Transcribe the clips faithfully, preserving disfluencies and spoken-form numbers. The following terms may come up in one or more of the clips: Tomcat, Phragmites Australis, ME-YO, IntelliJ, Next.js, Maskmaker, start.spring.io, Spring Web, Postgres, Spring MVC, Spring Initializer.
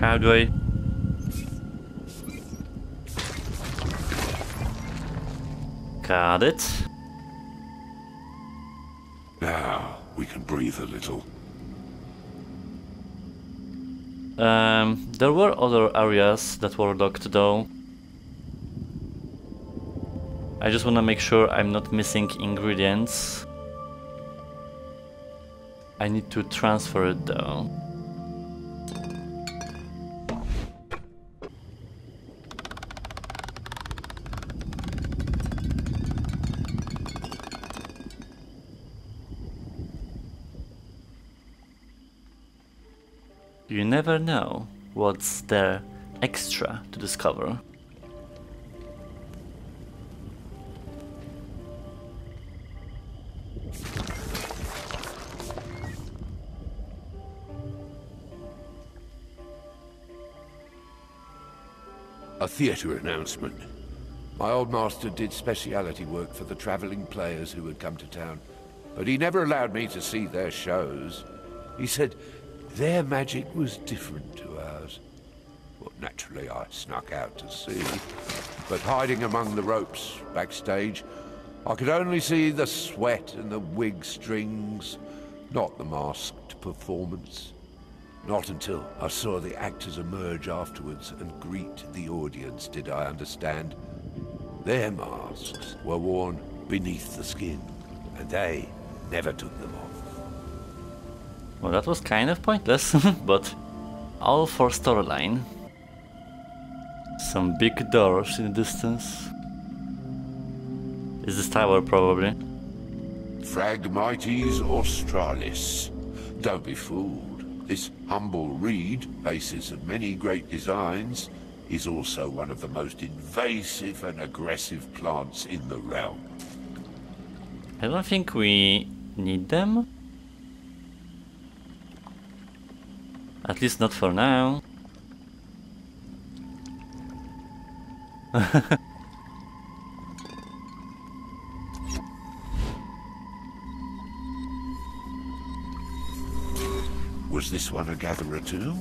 How do I? Got it. Now we can breathe a little. Um, there were other areas that were locked though. I just want to make sure I'm not missing ingredients. I need to transfer it though. You never know what's there extra to discover. A theatre announcement. My old master did speciality work for the travelling players who had come to town, but he never allowed me to see their shows. He said their magic was different to ours. Well, naturally, I snuck out to see, but hiding among the ropes backstage, I could only see the sweat and the wig strings, not the masked performance. Not until I saw the actors emerge afterwards and greet the audience did I understand. Their masks were worn beneath the skin, and they never took them off. Well, that was kind of pointless, but all for storyline. Some big doors in the distance. Is this tower, probably? Phragmites Australis. Don't be fooled. This humble reed, basis of many great designs, is also one of the most invasive and aggressive plants in the realm. I don't think we need them. At least not for now. Was this one a gatherer too?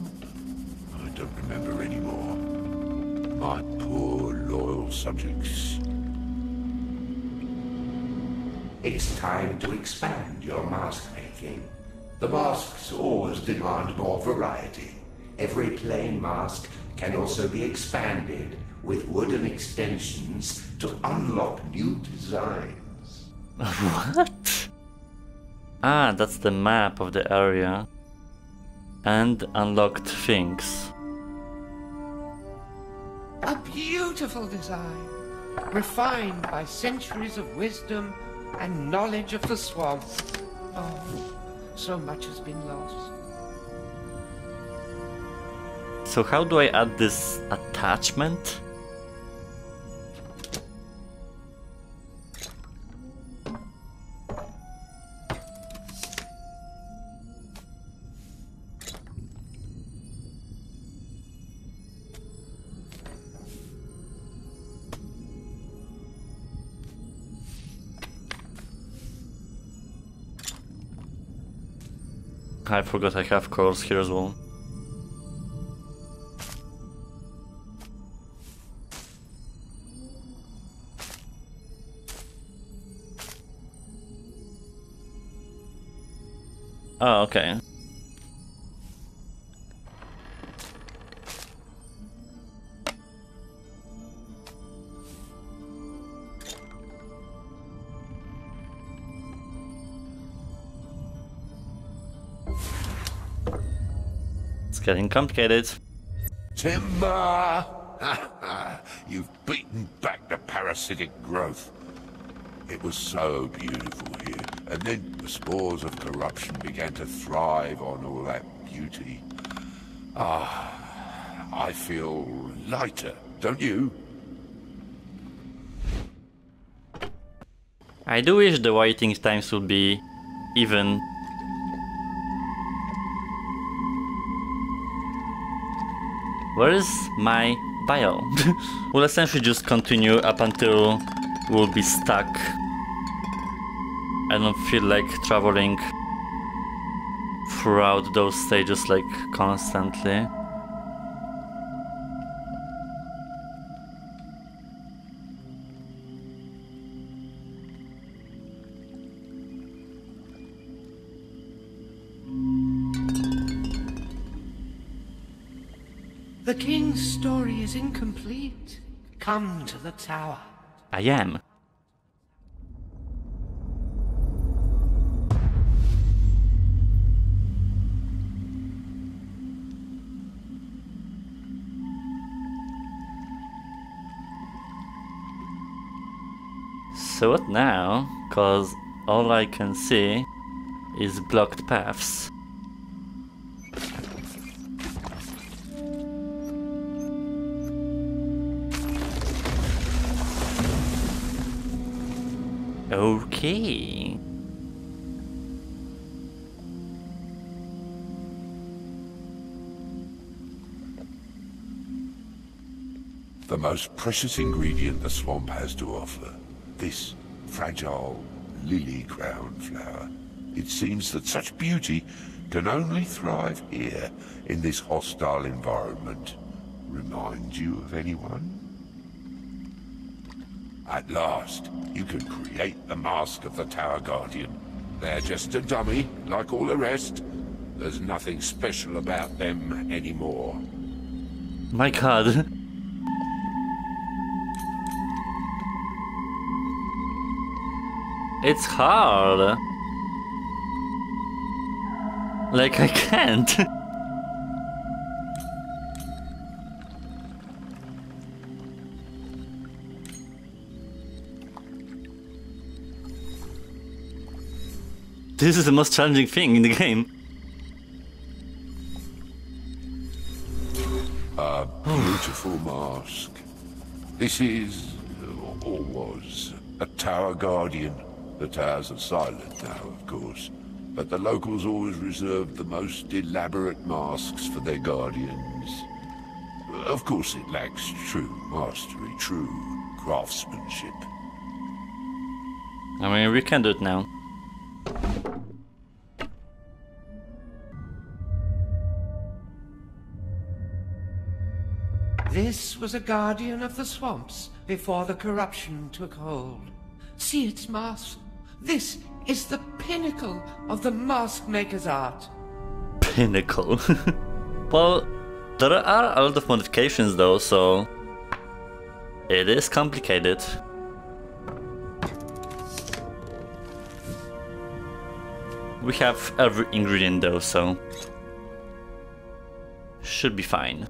I don't remember anymore. My poor loyal subjects. It's time to expand your mask making. The masks always demand more variety. Every plain mask can also be expanded with wooden extensions to unlock new designs. What? Ah, that's the map of the area. And unlocked things. A beautiful design, refined by centuries of wisdom and knowledge of the swamp. Oh, so much has been lost. So how do I add this attachment? I forgot I have coils here as well. Oh, okay. Getting complicated. Timber! You've beaten back the parasitic growth. It was so beautiful here, and then the spores of corruption began to thrive on all that beauty. Ah, I feel lighter, don't you? I do wish the waiting times would be even. Where is my bio? We'll essentially just continue up until we'll be stuck. I don't feel like traveling throughout those stages like constantly. The king's story is incomplete. Come to the tower. I am. So what now? Cause all I can see is blocked paths. Okay. The most precious ingredient the swamp has to offer. This fragile lily crown flower. It seems that such beauty can only thrive here in this hostile environment. Remind you of anyone? At last, you can create the mask of the Tower Guardian. They're just a dummy, like all the rest. There's nothing special about them anymore. My God. It's hard. Like, I can't. This is the most challenging thing in the game. A beautiful mask. This is, or was, a Tower Guardian. The towers are silent now, of course, but the locals always reserved the most elaborate masks for their guardians. Of course, it lacks true mastery, true craftsmanship. I mean, we can do it now. This was a guardian of the swamps before the corruption took hold. See its mask. This is the pinnacle of the Maskmaker's art. Pinnacle. Well, there are a lot of modifications though, so it is complicated. We have every ingredient though, so should be fine.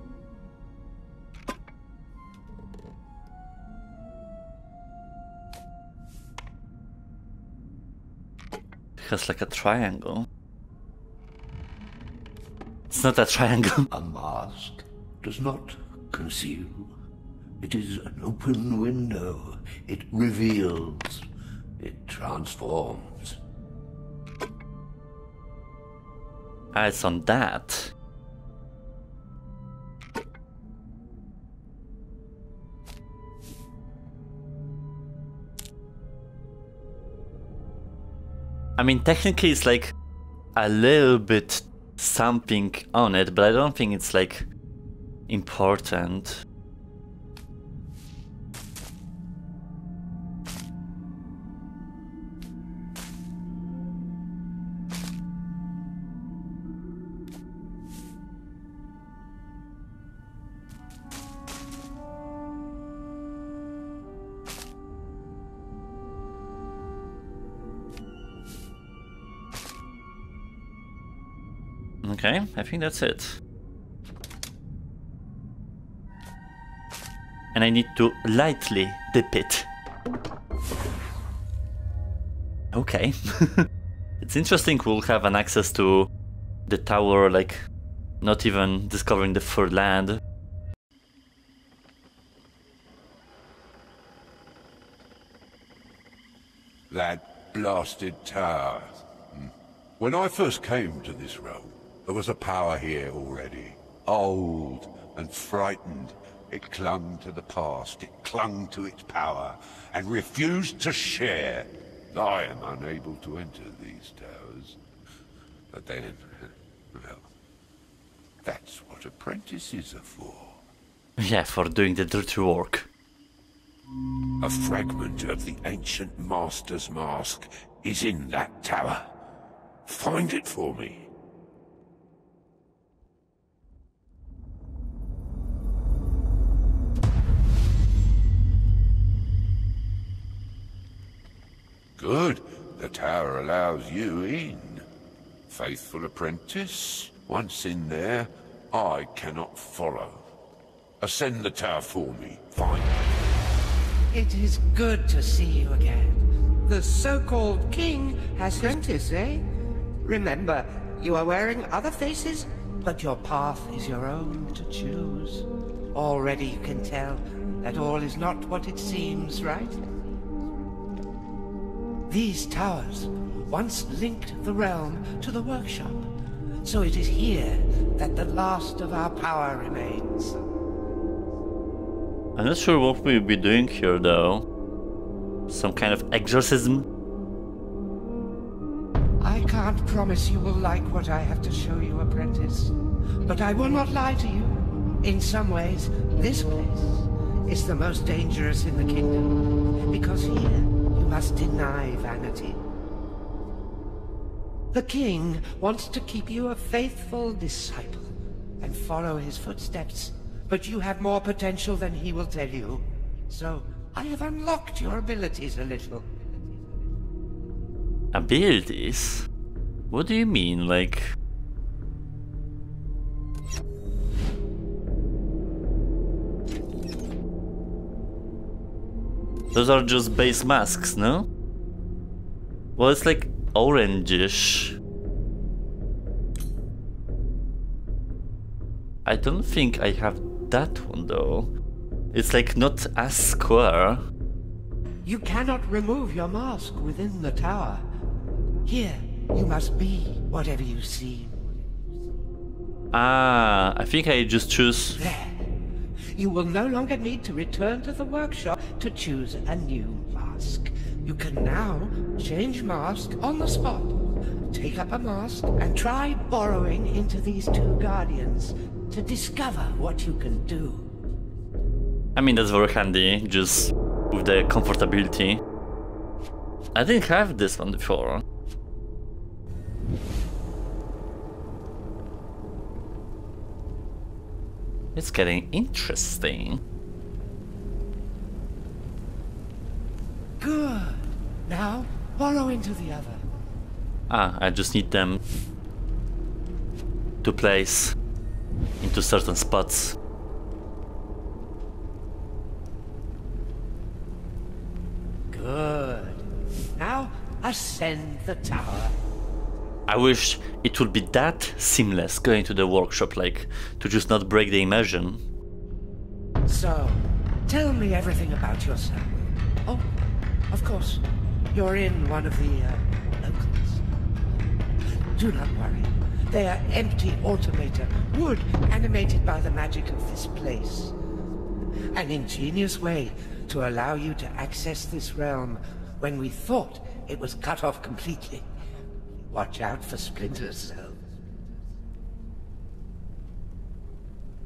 It has like a triangle. It's not a triangle. A mask does not conceal. It is an open window. It reveals. It transforms. Eyes on that. I mean, technically it's like a little bit something on it, but I don't think it's like important. Okay, I think that's it. And I need to lightly dip it. Okay. It's interesting we'll have an access to the tower, like not even discovering the third land. That blasted tower. When I first came to this realm, there was a power here already, old and frightened. It clung to the past, it clung to its power, and refused to share. I am unable to enter these towers. But then, well, that's what apprentices are for. Yeah, for doing the dirty work. A fragment of the ancient master's mask is in that tower. Find it for me. Good. The tower allows you in. Faithful apprentice, once in there, I cannot follow. Ascend the tower for me, fine. It is good to see you again. The so-called king has apprentice, eh? Remember, you are wearing other faces, but your path is your own to choose. Already you can tell that all is not what it seems, right? These towers once linked the realm to the workshop, so it is here that the last of our power remains. I'm not sure what we'll be doing here, though. Some kind of exorcism? I can't promise you will like what I have to show you, apprentice, but I will not lie to you. In some ways, this place is the most dangerous in the kingdom, because here you must deny vanity. The king wants to keep you a faithful disciple and follow his footsteps, but you have more potential than he will tell you, so I have unlocked your abilities a little. Abilities? What do you mean, like... Those are just base masks, no? Well, it's like orangish. I don't think I have that one, though. It's like not as square. You cannot remove your mask within the tower. Here, you must be whatever you seem. Ah, I think I just choose... There. You will no longer need to return to the workshop to choose a new mask. You can now change mask on the spot. Take up a mask and try borrowing into these two guardians to discover what you can do. I mean, that's very handy, just with the comfortability. I didn't have this one before. It's getting interesting. Good. Now, borrow into the other. Ah, I just need them to place into certain spots. Good. Now, ascend the tower. I wish it would be that seamless going to the workshop, like, to just not break the immersion. So, tell me everything about yourself. Oh, of course, you're in one of the, uh, locals. Do not worry. They are empty automata, wood animated by the magic of this place. An ingenious way to allow you to access this realm when we thought it was cut off completely. Watch out for splinters, though.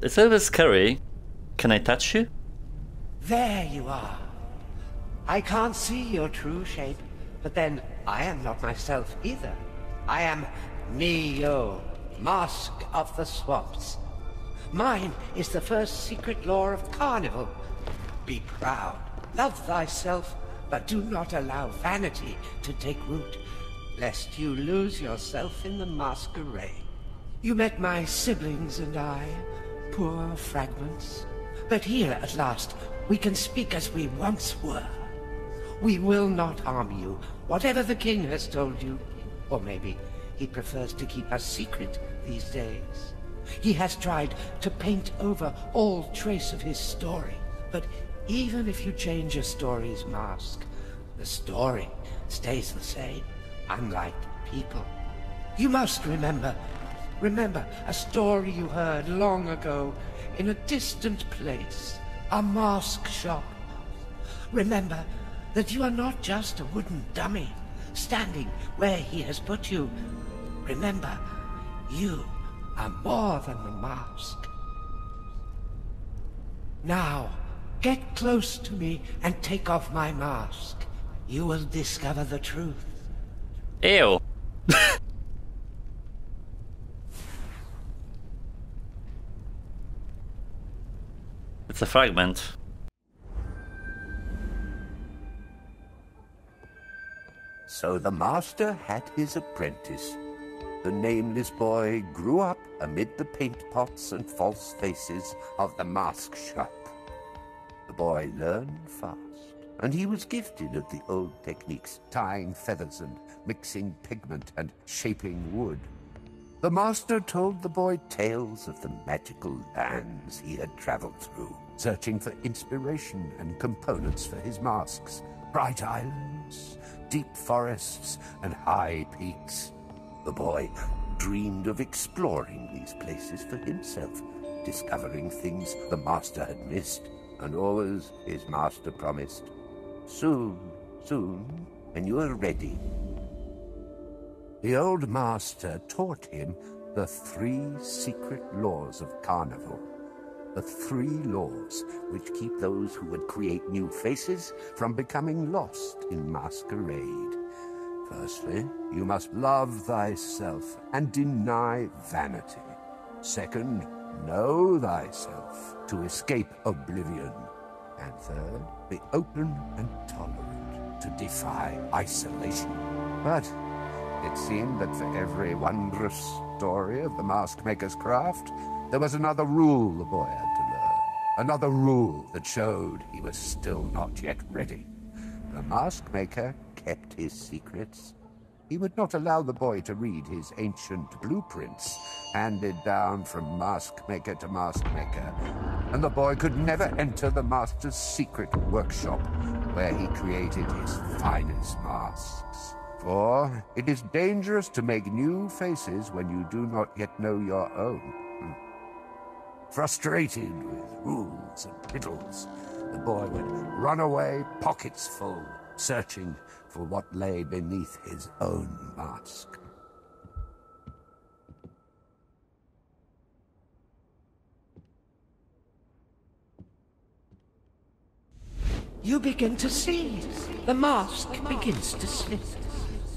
It's a little scary. Can I touch you? There you are. I can't see your true shape, but then I am not myself either. I am M E-YO, Mask of the Swamps. Mine is the first secret law of Carnival. Be proud, love thyself, but do not allow vanity to take root, lest you lose yourself in the masquerade. You met my siblings and I, poor Phragmites. But here, at last, we can speak as we once were. We will not harm you, whatever the king has told you. Or maybe he prefers to keep us secret these days. He has tried to paint over all trace of his story. But even if you change a story's mask, the story stays the same. Unlike people. You must remember, remember a story you heard long ago in a distant place, a mask shop. Remember that you are not just a wooden dummy standing where he has put you. Remember, you are more than the mask. Now, get close to me and take off my mask. You will discover the truth. Ew. It's a fragment. So the master had his apprentice. The nameless boy grew up amid the paint pots and false faces of the mask shop. The boy learned fast, and he was gifted at the old techniques, tying feathers and mixing pigment and shaping wood. The master told the boy tales of the magical lands he had traveled through, searching for inspiration and components for his masks, bright islands, deep forests, and high peaks. The boy dreamed of exploring these places for himself, discovering things the master had missed, and always his master promised, "Soon, soon, when you are ready." The old master taught him the three secret laws of Carnival, the three laws which keep those who would create new faces from becoming lost in masquerade. Firstly, you must love thyself and deny vanity. Second, know thyself to escape oblivion. And third, be open and tolerant to defy isolation. But it seemed that for every wondrous story of the mask-maker's craft, there was another rule the boy had to learn, another rule that showed he was still not yet ready. The mask-maker kept his secrets. He would not allow the boy to read his ancient blueprints, handed down from mask-maker to mask-maker, and the boy could never enter the master's secret workshop, where he created his finest masks. For it is dangerous to make new faces when you do not yet know your own. Frustrated with rules and riddles, the boy would run away pockets full, searching for what lay beneath his own mask. You begin to see. The mask begins to slip.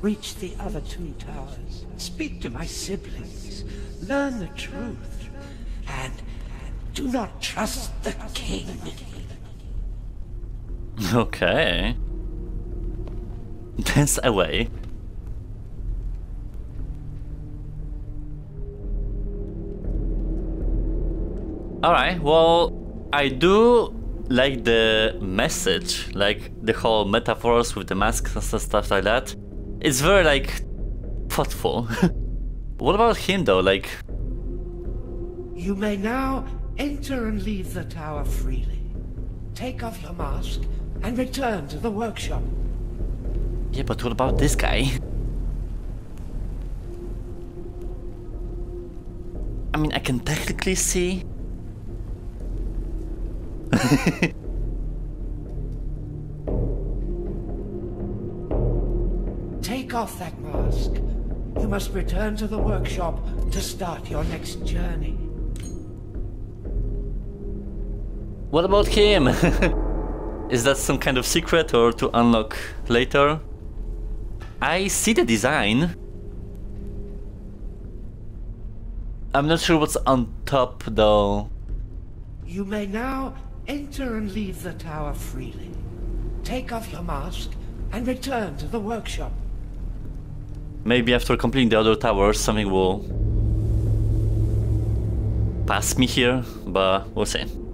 Reach the other two towers, speak to my siblings, learn the truth, and do not trust the king. Okay. There's a way. Alright, well, I do like the message, like the whole metaphors with the masks and stuff like that. It's very, like, thoughtful. What about him, though? Like, you may now enter and leave the tower freely. Take off your mask and return to the workshop. Yeah, but what about this guy? I mean, I can technically see. Take off that mask. You must return to the workshop to start your next journey. What about him? Is that some kind of secret or to unlock later? I see the design. I'm not sure what's on top, though. You may now enter and leave the tower freely. Take off your mask and return to the workshop. Maybe after completing the other towers, something will pass me here, but we'll see.